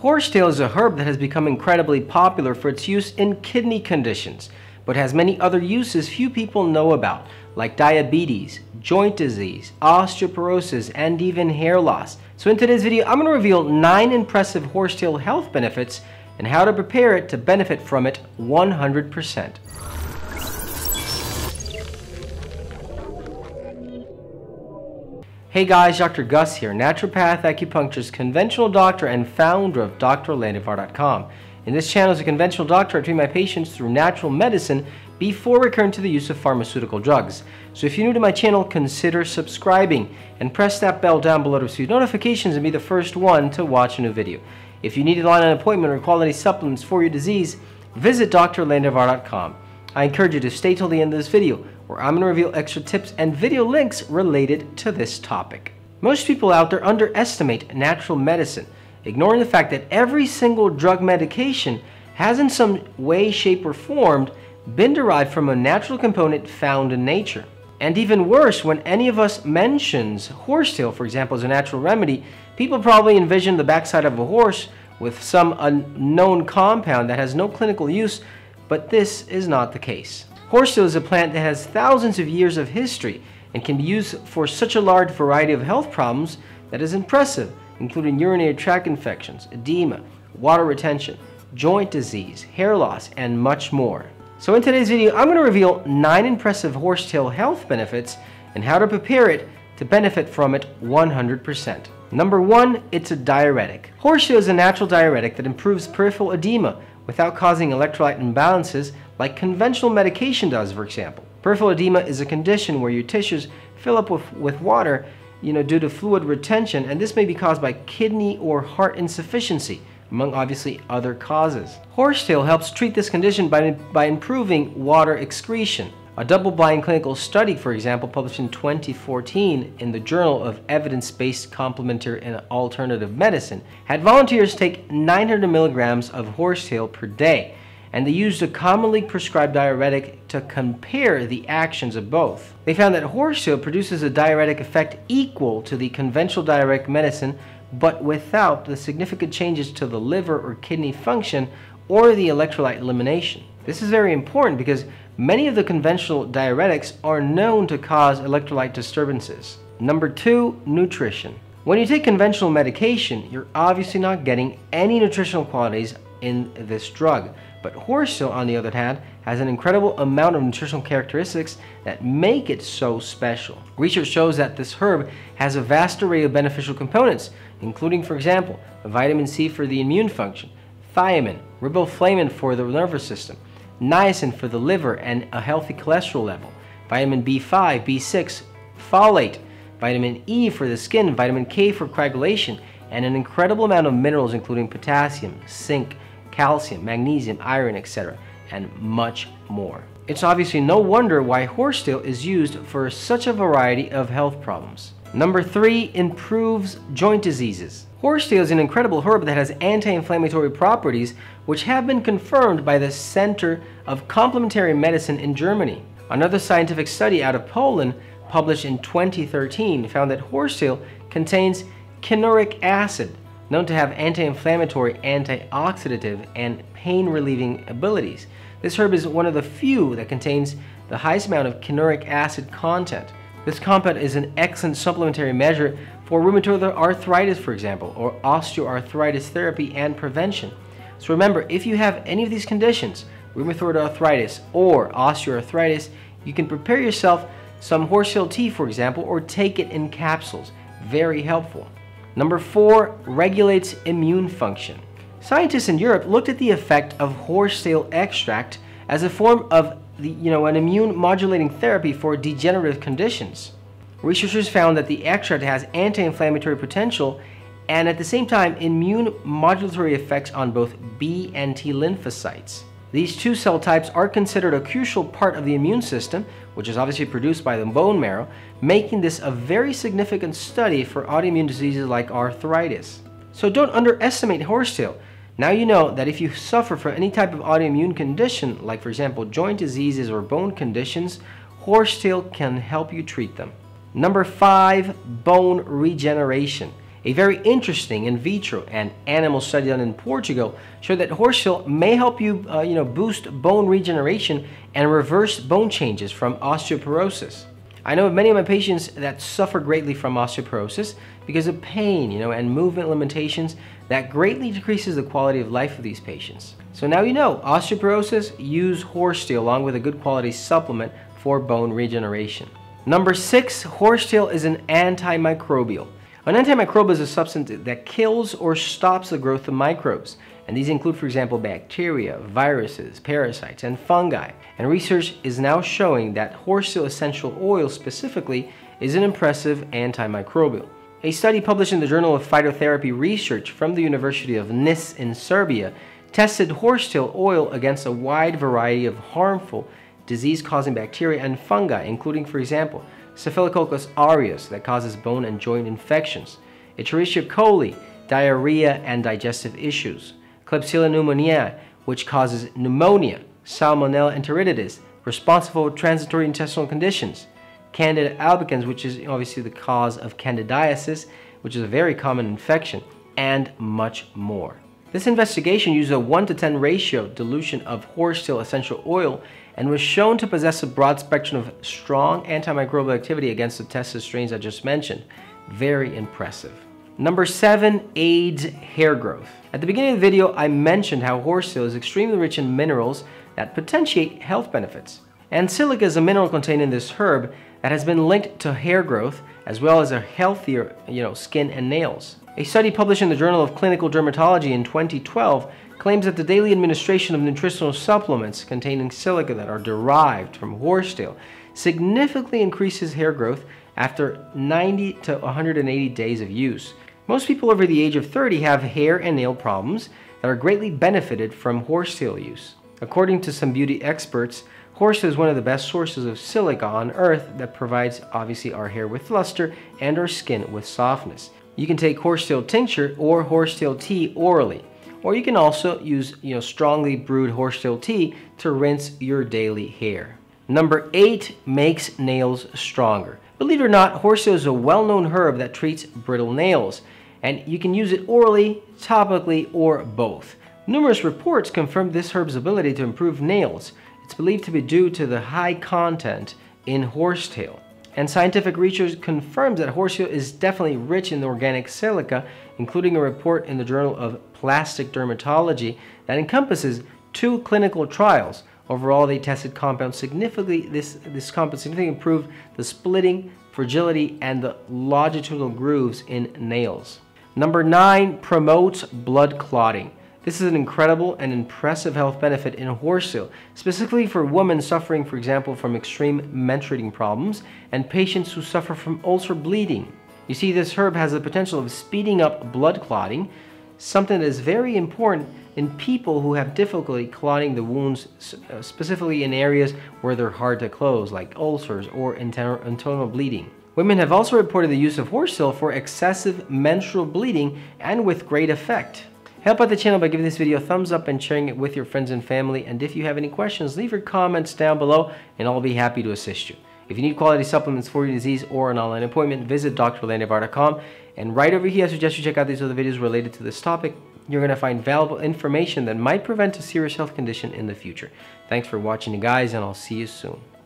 Horsetail is a herb that has become incredibly popular for its use in kidney conditions, but has many other uses few people know about, like diabetes, joint disease, osteoporosis, and even hair loss. So in today's video, I'm going to reveal 9 impressive horsetail health benefits and how to prepare it to benefit from it 100%. Hey guys, Dr. Gus here, naturopath, acupuncturist, conventional doctor, and founder of drlandivar.com. In this channel, as a conventional doctor, I treat my patients through natural medicine before recurring to the use of pharmaceutical drugs. So if you're new to my channel, consider subscribing and press that bell down below to receive notifications and be the first one to watch a new video. If you need to line an appointment or quality supplements for your disease, visit drlandivar.com. I encourage you to stay till the end of this video, where I'm going to reveal extra tips and video links related to this topic. Most people out there underestimate natural medicine, ignoring the fact that every single drug medication has in some way, shape, or form been derived from a natural component found in nature. And even worse, when any of us mentions horsetail, for example, as a natural remedy, people probably envision the backside of a horse with some unknown compound that has no clinical use, but this is not the case. Horsetail is a plant that has thousands of years of history and can be used for such a large variety of health problems that is impressive, including urinary tract infections, edema, water retention, joint disease, hair loss, and much more. So in today's video, I'm going to reveal 9 impressive horsetail health benefits and how to prepare it to benefit from it 100%. Number 1, it's a diuretic. Horsetail is a natural diuretic that improves peripheral edema without causing electrolyte imbalances like conventional medication does, for example. Peripheral edema is a condition where your tissues fill up with water due to fluid retention, and this may be caused by kidney or heart insufficiency, among obviously other causes. Horsetail helps treat this condition by improving water excretion. A double-blind clinical study, for example, published in 2014 in the Journal of Evidence-Based Complementary and Alternative Medicine, had volunteers take 900 milligrams of horsetail per day, and they used a commonly prescribed diuretic to compare the actions of both. They found that horsetail produces a diuretic effect equal to the conventional diuretic medicine, but without the significant changes to the liver or kidney function or the electrolyte elimination. This is very important because many of the conventional diuretics are known to cause electrolyte disturbances. Number 2, nutrition. When you take conventional medication, you're obviously not getting any nutritional qualities in this drug, but horsetail, on the other hand, has an incredible amount of nutritional characteristics that make it so special. Research shows that this herb has a vast array of beneficial components, including, for example, vitamin C for the immune function, thiamine, riboflavin for the nervous system, niacin for the liver and a healthy cholesterol level, vitamin B5, B6, folate, vitamin E for the skin, vitamin K for coagulation, and an incredible amount of minerals including potassium, zinc, calcium, magnesium, iron, etc., and much more. It's obviously no wonder why horsetail is used for such a variety of health problems. Number 3, improves joint diseases. Horsetail is an incredible herb that has anti-inflammatory properties which have been confirmed by the Center of Complementary Medicine in Germany. Another scientific study out of Poland published in 2013 found that horsetail contains kinuric acid, known to have anti-inflammatory, antioxidative, and pain-relieving abilities. This herb is one of the few that contains the highest amount of kinuric acid content. This compound is an excellent supplementary measure for rheumatoid arthritis, for example, or osteoarthritis therapy and prevention. So remember, if you have any of these conditions, rheumatoid arthritis or osteoarthritis, you can prepare yourself some horsetail tea, for example, or take it in capsules. Very helpful. Number 4, regulates immune function. Scientists in Europe looked at the effect of horsetail extract as a form of an immune modulating therapy for degenerative conditions. Researchers found that the extract has anti-inflammatory potential and at the same time immune modulatory effects on both B and T lymphocytes. These two cell types are considered a crucial part of the immune system, which is obviously produced by the bone marrow, making this a very significant study for autoimmune diseases like arthritis. So don't underestimate horsetail. Now you know that if you suffer from any type of autoimmune condition, like for example joint diseases or bone conditions, horsetail can help you treat them. Number 5, bone regeneration. A very interesting in vitro and animal study done in Portugal showed that horsetail may help you, boost bone regeneration and reverse bone changes from osteoporosis. I know of many of my patients that suffer greatly from osteoporosis because of pain, and movement limitations that greatly decreases the quality of life of these patients. So now you know, osteoporosis, use horsetail along with a good quality supplement for bone regeneration. Number 6, horsetail is an antimicrobial. An antimicrobial is a substance that kills or stops the growth of microbes, and these include, for example, bacteria, viruses, parasites, and fungi. And research is now showing that horsetail essential oil specifically is an impressive antimicrobial. A study published in the Journal of Phytotherapy Research from the University of Nis in Serbia tested horsetail oil against a wide variety of harmful disease-causing bacteria and fungi, including, for example, Staphylococcus aureus that causes bone and joint infections, Escherichia coli, diarrhea and digestive issues, Klebsiella pneumoniae, which causes pneumonia, Salmonella enteritidis, responsible for transitory intestinal conditions, Candida albicans, which is obviously the cause of candidiasis, which is a very common infection, and much more. This investigation used a 1:10 ratio dilution of horsetail essential oil and was shown to possess a broad spectrum of strong antimicrobial activity against the tested strains I just mentioned. Very impressive. Number 7, aids hair growth. At the beginning of the video, I mentioned how horsetail is extremely rich in minerals that potentiate health benefits. And silica is a mineral contained in this herb that has been linked to hair growth as well as a healthier, skin and nails. A study published in the Journal of Clinical Dermatology in 2012 claims that the daily administration of nutritional supplements containing silica that are derived from horsetail significantly increases hair growth after 90 to 180 days of use. Most people over the age of 30 have hair and nail problems that are greatly benefited from horsetail use. According to some beauty experts, horsetail is one of the best sources of silica on earth that provides obviously our hair with luster and our skin with softness. You can take horsetail tincture or horsetail tea orally, or you can also use strongly brewed horsetail tea to rinse your daily hair. Number 8 makes nails stronger. Believe it or not, horsetail is a well-known herb that treats brittle nails, and you can use it orally, topically, or both. Numerous reports confirm this herb's ability to improve nails. It's believed to be due to the high content in horsetail. And scientific research confirms that horsetail is definitely rich in organic silica, including a report in the Journal of Plastic Dermatology that encompasses 2 clinical trials. Overall, they tested compounds significantly. This compound significantly improved the splitting, fragility, and the longitudinal grooves in nails. Number 9 promotes blood clotting. This is an incredible and impressive health benefit in horsetail, specifically for women suffering, for example, from extreme menstruating problems and patients who suffer from ulcer bleeding. You see, this herb has the potential of speeding up blood clotting, something that is very important in people who have difficulty clotting the wounds, specifically in areas where they're hard to close, like ulcers or internal bleeding. Women have also reported the use of horsetail for excessive menstrual bleeding and with great effect. Help out the channel by giving this video a thumbs up and sharing it with your friends and family. And if you have any questions, leave your comments down below and I'll be happy to assist you. If you need quality supplements for your disease or an online appointment, visit drlandivar.com. And right over here, I suggest you check out these other videos related to this topic. You're going to find valuable information that might prevent a serious health condition in the future. Thanks for watching, you guys, and I'll see you soon.